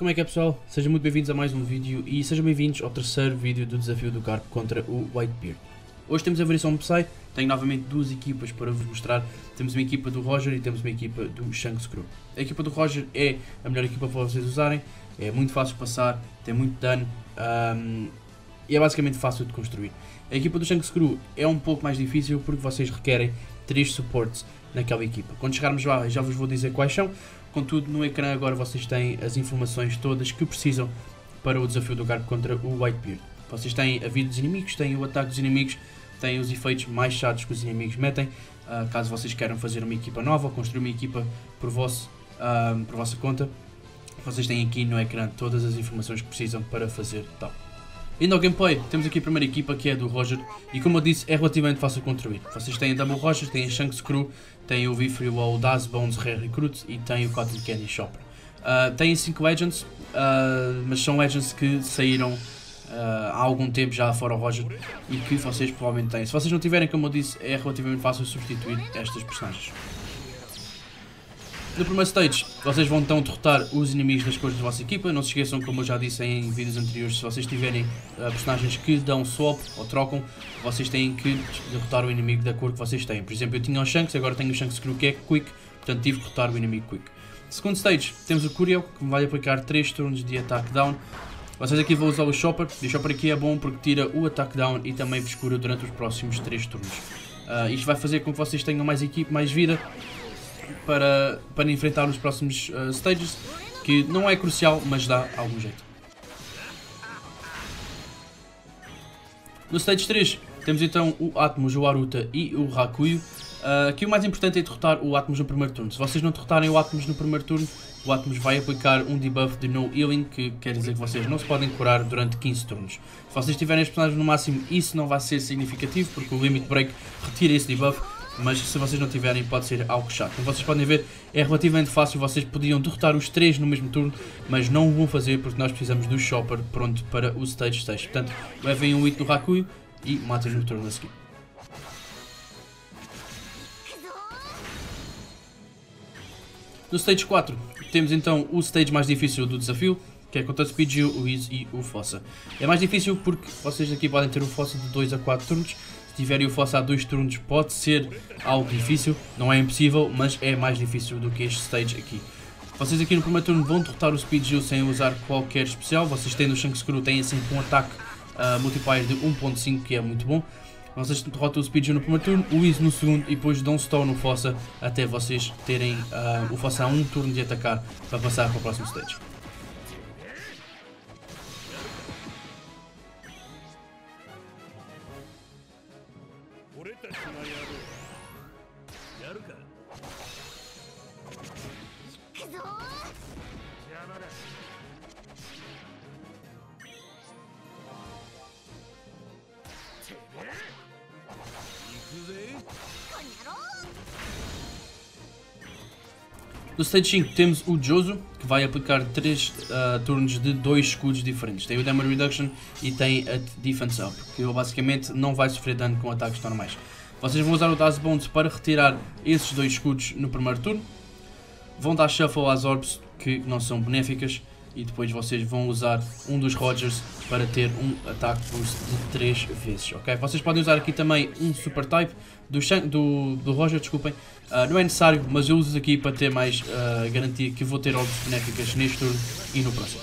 Como é que é, pessoal? Sejam muito bem-vindos a mais um vídeo e sejam bem-vindos ao terceiro vídeo do desafio do Garp contra o Whitebeard. Hoje temos a versão Psy, tenho novamente duas equipas para vos mostrar. Temos uma equipa do Roger e temos uma equipa do Shanks Crew. A equipa do Roger é a melhor equipa para vocês usarem, é muito fácil de passar, tem muito dano e é basicamente fácil de construir. A equipa do Shanks Crew é um pouco mais difícil porque vocês requerem 3 suportes naquela equipa. Quando chegarmos lá, já vos vou dizer quais são. Contudo, no ecrã agora vocês têm as informações todas que precisam para o desafio do Garp contra o Whitebeard. Vocês têm a vida dos inimigos, têm o ataque dos inimigos, têm os efeitos mais chatos que os inimigos metem, caso vocês queiram fazer uma equipa nova ou construir uma equipa por vossa conta. Vocês têm aqui no ecrã todas as informações que precisam para fazer tal. Indo ao gameplay, temos aqui a primeira equipa que é a do Roger e, como eu disse, é relativamente fácil de construir. Vocês têm a Double Roger, têm a Shanks Crew, têm o V3 wall, o Daz Bones, Rare Recruit e têm o Cotton Candy Shopper. Têm 5 Legends, mas são Legends que saíram há algum tempo já fora o Roger e que vocês provavelmente têm. Se vocês não tiverem, como eu disse, é relativamente fácil substituir estas personagens. No primeiro stage, vocês vão então derrotar os inimigos das cores da vossa equipa. Não se esqueçam, como eu já disse em vídeos anteriores, se vocês tiverem personagens que dão swap ou trocam, vocês têm que derrotar o inimigo da cor que vocês têm. Por exemplo, eu tinha o Shanks, agora tenho o Shanks Crew que é Quick, portanto tive que derrotar o inimigo Quick. Segundo stage, temos o Kuriel, que me vai aplicar 3 turnos de ataque down. Vocês aqui vão usar o Chopper, e o Chopper aqui é bom porque tira o ataque down e também vos cura durante os próximos 3 turnos. Isto vai fazer com que vocês tenham mais equipe, mais vida, para enfrentar os próximos stages, que não é crucial, mas dá algum jeito. No stage 3 temos então o Atmos, o Aruta e o Rakuyo. Aqui o mais importante é derrotar o Atmos no primeiro turno. Se vocês não derrotarem o Atmos no primeiro turno, o Atmos vai aplicar um debuff de no healing, que quer dizer que vocês não se podem curar durante 15 turnos. Se vocês tiverem as personagens no máximo, isso não vai ser significativo, porque o Limit Break retira esse debuff. Mas se vocês não tiverem, pode ser algo chato. Como vocês podem ver, é relativamente fácil. Vocês podiam derrotar os 3 no mesmo turno, mas não o vão fazer porque nós precisamos do Chopper pronto para o Stage 6. Portanto, levem um hit do Rakuyo e matem no turno a seguir. No Stage 4, temos então o Stage mais difícil do desafio, que é contra o Speed Gil, o Ease e o Fossa. É mais difícil porque vocês aqui podem ter o Fossa de 2 a 4 turnos. Se tiverem o Fossa a 2 turnos, pode ser algo difícil, não é impossível, mas é mais difícil do que este stage aqui. Vocês aqui no primeiro turno vão derrotar o Speed Gil sem usar qualquer especial. Vocês têm no Shanks Crew, têm sempre um ataque multiplier de 1.5, que é muito bom. Vocês derrotam o Speed Gil no primeiro turno, o Ease no segundo e depois dão stall no Fossa até vocês terem o Fossa a 1 turno de atacar para passar para o próximo stage. No stage 5 temos o Jozo, que vai aplicar 3 turnos de 2 escudos diferentes. Tem o Damage Reduction e tem a Defense Up, que basicamente não vai sofrer dano com ataques normais. Vocês vão usar o Dazzle Bond para retirar esses 2 escudos no primeiro turno. Vão dar shuffle às orbs, que não são benéficas, e depois vocês vão usar um dos Rogers para ter um ataque boost de 3 vezes, ok? Vocês podem usar aqui também um Super Type do Roger, desculpem. Não é necessário, mas eu uso aqui para ter mais garantia que vou ter orbs benéficas neste turno e no próximo.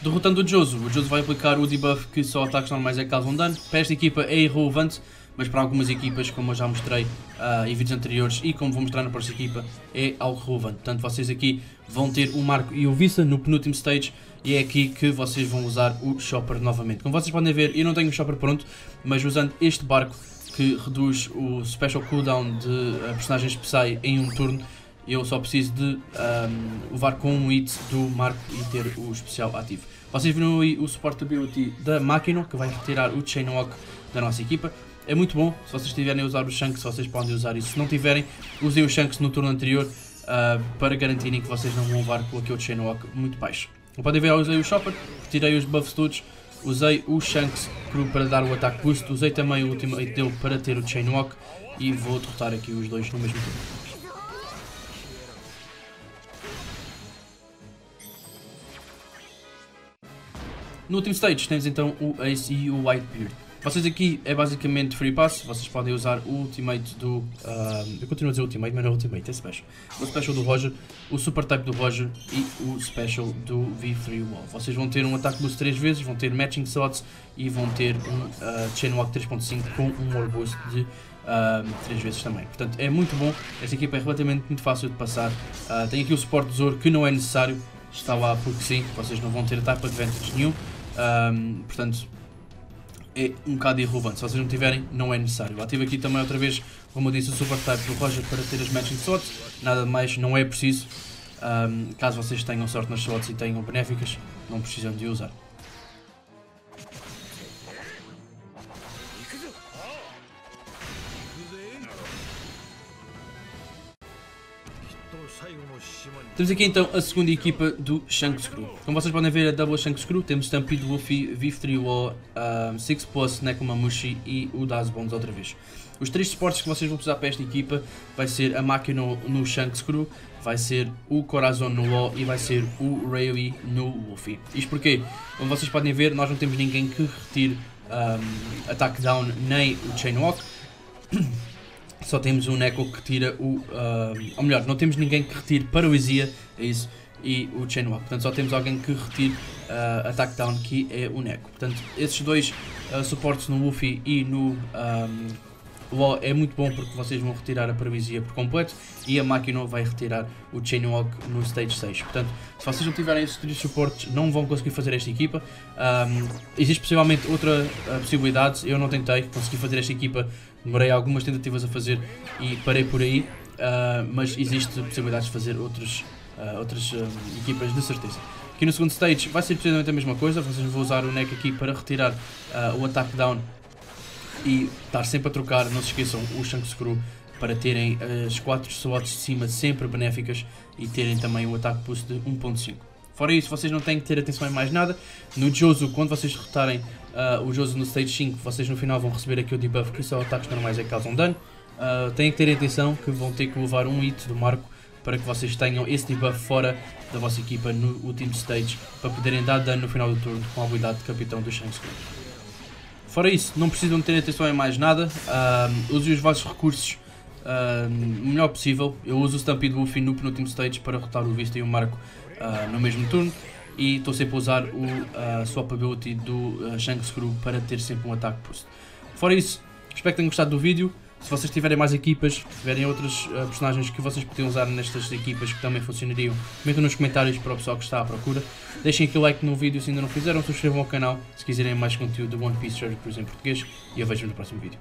Derrotando o Jozo vai aplicar o debuff que só ataques normais é que causam dano. Para esta equipa é irrelevante, mas para algumas equipas, como eu já mostrei em vídeos anteriores e como vou mostrar na próxima equipa, é algo relevante. Portanto, vocês aqui vão ter o Marco e o Vissa no penúltimo stage e é aqui que vocês vão usar o Chopper novamente. Como vocês podem ver, eu não tenho o Chopper pronto, mas usando este barco que reduz o Special Cooldown de personagens Psy em um turno, eu só preciso de levar com um hit do Marco e ter o especial ativo. Vocês viram aí o Support Ability da Makino, que vai retirar o Chainwalk da nossa equipa. É muito bom. Se vocês tiverem a usar o Shanks, vocês podem usar isso. Se não tiverem, usem o Shanks no turno anterior para garantirem que vocês não vão levar com aquele Chainwalk muito baixo. Como podem ver, eu usei o Chopper, retirei os buffs todos, Usei o Shanks Crew para dar o ataque boost. Usei também o ultimate dele para ter o Chainwalk. E vou derrotar aqui os dois no mesmo tempo. No último stage temos então o Ace e o Whitebeard. Vocês aqui é basicamente free pass, vocês podem usar o ultimate do... eu continuo a dizer ultimate, mas não é ultimate, é special. O special do Roger, o super type do Roger e o special do V3 wall. Vocês vão ter um ataque boost 3 vezes, vão ter matching slots e vão ter um Chainwalk 3.5 com um more boost de 3 vezes também. Portanto é muito bom, esta equipa é relativamente muito fácil de passar. Tem aqui o suporte do Zoro que não é necessário, está lá porque sim, vocês não vão ter type advantage nenhum. Portanto, é um bocado irrelevante. Se vocês não tiverem, não é necessário. Ativo aqui também outra vez, como eu disse, o super type do Roger para ter as matching slots. Nada de mais, não é preciso. Caso vocês tenham sorte nas slots e tenham benéficas, não precisam de usar. Temos aqui então a segunda equipa do Shanks Crew. Como vocês podem ver, a double Shanks Crew, temos Stampede Wolfie, V3 wall, Six Plus, Nekomamushi e o Daz Bones outra vez. Os três suportes que vocês vão precisar para esta equipa vai ser a Makino no Shanks Crew, vai ser o Corazon no Law e vai ser o Rayleigh no Wolfie. Isto porque, como vocês podem ver, nós não temos ninguém que retire Attack Down nem o Chainwalk. Só temos o Neko que retira o... ou melhor, não temos ninguém que retire Paralisia, é isso, e o Chainwalk. Portanto, só temos alguém que retire Attack Down, que é o Neko. Portanto, esses dois suportes no Luffy e no Law é muito bom porque vocês vão retirar a Paralisia por completo e a Makino vai retirar o Chainwalk no Stage 6. Portanto, se vocês não tiverem esses três suportes, não vão conseguir fazer esta equipa. Existe possivelmente outra possibilidade, eu não tentei conseguir fazer esta equipa. Demorei algumas tentativas a fazer e parei por aí, mas existe possibilidade de fazer outras equipas de certeza. Aqui no segundo stage vai ser precisamente a mesma coisa, vocês vão usar o Neck aqui para retirar o Attack Down e estar sempre a trocar, não se esqueçam, o Shanks Crew para terem as 4 slots de cima sempre benéficas e terem também o Attack Boost de 1.5. Fora isso, vocês não têm que ter atenção em mais nada. No Jozo, quando vocês derrotarem o Jozo no Stage 5, vocês no final vão receber aqui o debuff que só ataques normais é que causam dano. Têm que ter atenção que vão ter que levar um hit do Marco para que vocês tenham esse debuff fora da vossa equipa no último Stage para poderem dar dano no final do turno com a habilidade de capitão do Shanks Crew. Fora isso, não precisam ter atenção em mais nada. Usem os vossos recursos o melhor possível. Eu uso o Stampede Wolfie no penúltimo Stage para derrotar o Vista e o Marco no mesmo turno, e estou sempre a usar o swap ability do Shanks Crew para ter sempre um ataque boost. Fora isso, espero que tenham gostado do vídeo. Se vocês tiverem mais equipas, se tiverem outros personagens que vocês podiam usar nestas equipas que também funcionariam, comentem nos comentários para o pessoal que está à procura. Deixem aqui o like no vídeo se ainda não fizeram, subscrevam ao canal se quiserem mais conteúdo do One Piece Shirt Cruise em português, e eu vejo-me no próximo vídeo.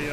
こ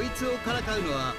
いつをからかうのは